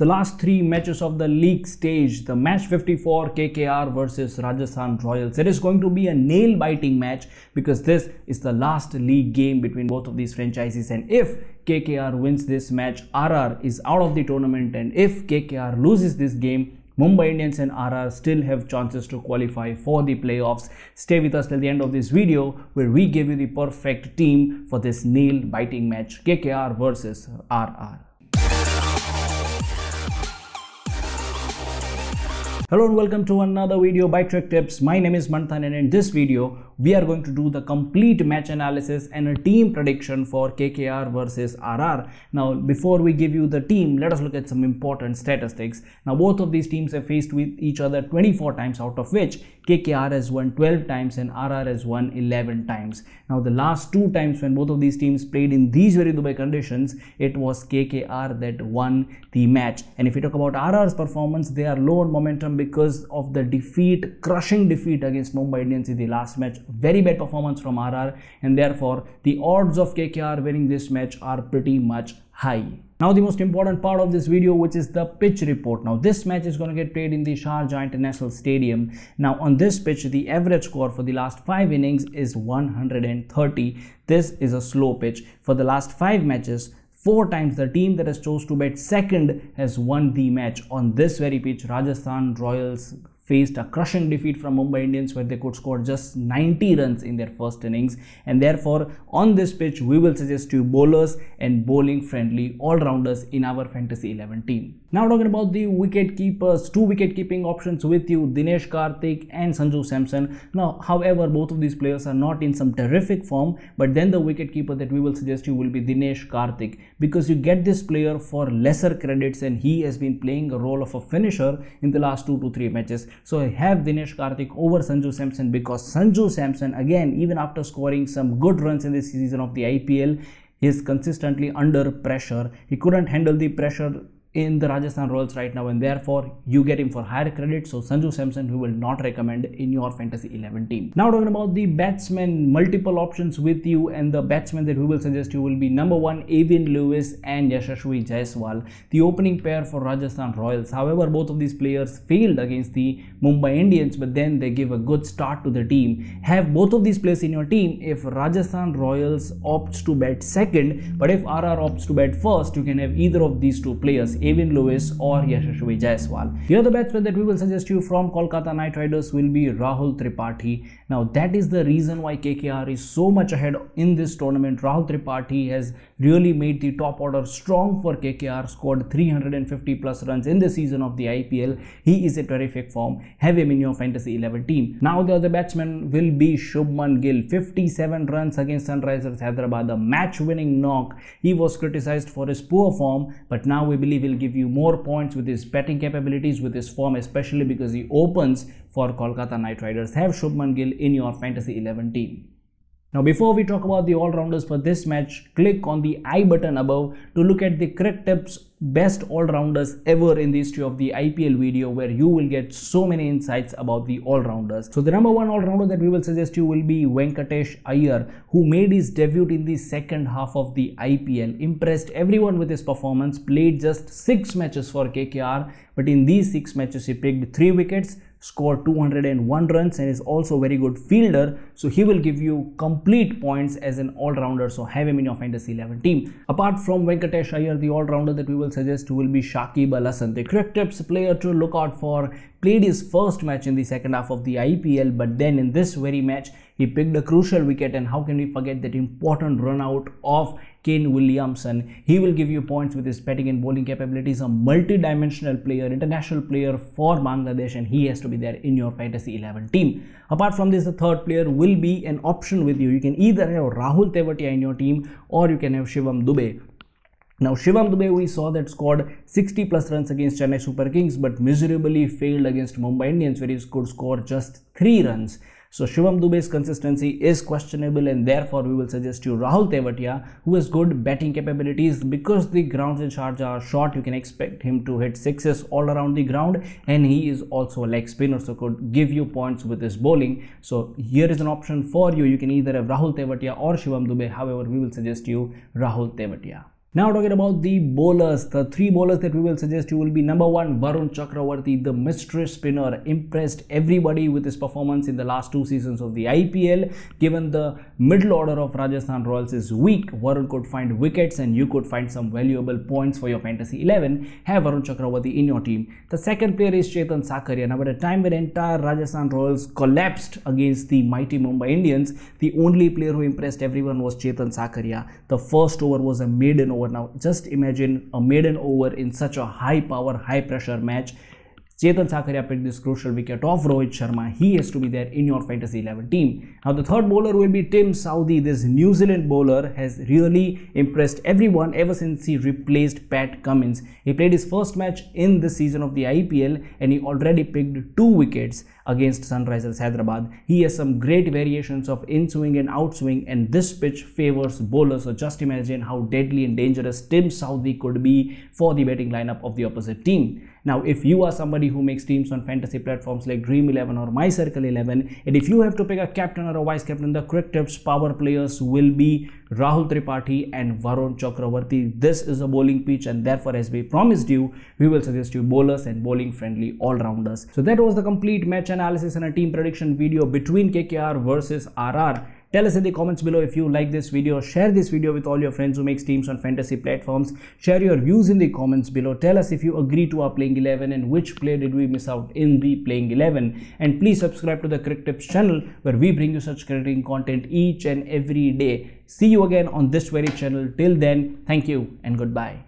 The last three matches of the league stage, the match 54, KKR versus Rajasthan Royals. It is going to be a nail-biting match because this is the last league game between both of these franchises, and if KKR wins this match, RR is out of the tournament, and if KKR loses this game, Mumbai Indians and RR still have chances to qualify for the playoffs. Stay with us till the end of this video where we give you the perfect team for this nail-biting match, KKR versus RR. Hello and welcome to another video by Crictips. My name is Manthan, and in this video we are going to do the complete match analysis and a team prediction for KKR versus RR. Now, before we give you the team, let us look at some important statistics. Now, both of these teams have faced with each other 24 times, out of which KKR has won 12 times and RR has won 11 times. Now, the last two times when both of these teams played in these very Dubai conditions, it was KKR that won the match. And if you talk about RR's performance, they are low on momentum because of the defeat, crushing defeat against Mumbai Indians in the last match. Very bad performance from RR, and therefore the odds of KKR winning this match are pretty much high. Now, the most important part of this video, which is the pitch report. Now, this match is going to get played in the Sharjah International Stadium. Now, on this pitch, the average score for the last 5 innings is 130. This is a slow pitch. For the last 5 matches, 4 times the team that has chose to bat second has won the match. On this very pitch, Rajasthan Royals faced a crushing defeat from Mumbai Indians where they could score just 90 runs in their first innings, and therefore on this pitch we will suggest to bowlers and bowling friendly all-rounders in our Fantasy 11 team. Now, talking about the wicket keepers, 2 wicket keeping options with you, Dinesh Karthik and Sanju Samson. Now, however, both of these players are not in some terrific form, but then the wicket keeper that we will suggest you will be Dinesh Karthik, because you get this player for lesser credits and he has been playing a role of a finisher in the last 2 to 3 matches. So I have Dinesh Karthik over Sanju Samson because Sanju Samson, again, even after scoring some good runs in this season of the IPL, is consistently under pressure. He couldn't handle the pressure in the Rajasthan Royals right now, and therefore you get him for higher credit. So Sanju Samson, who will not recommend in your Fantasy 11 team. Now, talking about the batsmen, multiple options with you, and the batsmen that we will suggest you will be number 1, Evin Lewis and Yashasvi Jaiswal, the opening pair for Rajasthan Royals. However, both of these players failed against the Mumbai Indians, but then they give a good start to the team. Have both of these players in your team if Rajasthan Royals opts to bat second, but if RR opts to bat first, you can have either of these 2 players, Evin Lewis or Yashasvi Jaiswal. The other batsman that we will suggest you from Kolkata Knight Riders will be Rahul Tripathi. Now, that is the reason why KKR is so much ahead in this tournament. Rahul Tripathi has really made the top order strong for KKR, scored 350 plus runs in the season of the IPL. He is a terrific form. Have him in your Fantasy 11 team. Now, the other batsman will be Shubman Gill. 57 runs against Sunrisers Hyderabad, the match-winning knock. He was criticized for his poor form, but now we believe will give you more points with his batting capabilities, with his form, especially because he opens for Kolkata Knight Riders. Have Shubman Gill in your Fantasy 11 team. Now, before we talk about the all-rounders for this match, click on the I button above to look at the Crictips best all-rounders ever in the history of the IPL video, where you will get so many insights about the all-rounders. So the number 1 all-rounder that we will suggest you will be Venkatesh Iyer, who made his debut in the second half of the IPL, impressed everyone with his performance, played just 6 matches for KKR, but in these 6 matches he picked 3 wickets, scored 201 runs, and is also a very good fielder, so he will give you complete points as an all-rounder. So have him in your Fantasy 11 team. Apart from Venkatesh Iyer, the all-rounder that we will suggest will be Shakib Al Hasan, the Crictips player to look out for. Played his first match in the second half of the IPL, but then in this very match he picked a crucial wicket, and how can we forget that important run out of Kane Williamson. He will give you points with his batting and bowling capabilities, a multi-dimensional player, international player for Bangladesh, and he has to be there in your Fantasy 11 team. Apart from this, the third player will be an option with you. You can either have Rahul Tevatia in your team or you can have Shivam Dube. Now, Shivam Dube, we saw that scored 60 plus runs against Chennai Super Kings, but miserably failed against Mumbai Indians where he could score just 3 runs. So Shivam Dube's consistency is questionable, and therefore we will suggest you Rahul Tevatia, who has good batting capabilities. Because the grounds in Sharjah are short, you can expect him to hit 6s all around the ground, and he is also a leg spinner, so could give you points with his bowling. So here is an option for you. You can either have Rahul Tevatia or Shivam Dube. However, we will suggest you Rahul Tevatia. Now talking about the bowlers, the three bowlers that we will suggest you will be number one, Varun Chakravarti, the mystery spinner, impressed everybody with his performance in the last two seasons of the IPL. Given the middle order of Rajasthan Royals is weak, Varun could find wickets and you could find some valuable points for your fantasy 11. Have Varun Chakravarti in your team. The second player is Chetan Sakaria. Now at a time when entire Rajasthan Royals collapsed against the mighty Mumbai Indians, the only player who impressed everyone was Chetan Sakaria. The first over was a maiden over. Now just imagine a maiden over in such a high power, high pressure match. Chetan Sakaria picked this crucial wicket off Rohit Sharma. He has to be there in your fantasy 11 team. Now the third bowler will be Tim Southee. This New Zealand bowler has really impressed everyone ever since he replaced Pat Cummins. He played his first match in the season of the IPL and he already picked 2 wickets against Sunrisers Hyderabad. He has some great variations of in-swing and out-swing, and this pitch favors bowlers. So just imagine how deadly and dangerous Tim Southee could be for the batting lineup of the opposite team. Now, if you are somebody who makes teams on fantasy platforms like Dream11 or My Circle 11, and if you have to pick a captain or a vice captain, the Crictips power players will be Rahul Tripathi and Varun Chakravarti. This is a bowling pitch, and therefore, as we promised you, we will suggest you bowlers and bowling friendly all-rounders. So that was the complete match analysis and a team prediction video between KKR versus RR. Tell us in the comments below if you like this video. Share this video with all your friends who makes teams on fantasy platforms. Share your views in the comments below. Tell us if you agree to our playing 11 and which player did we miss out in the playing 11. And please subscribe to the Crictips channel where we bring you such cricketing content each and every day. See you again on this very channel. Till then, thank you and goodbye.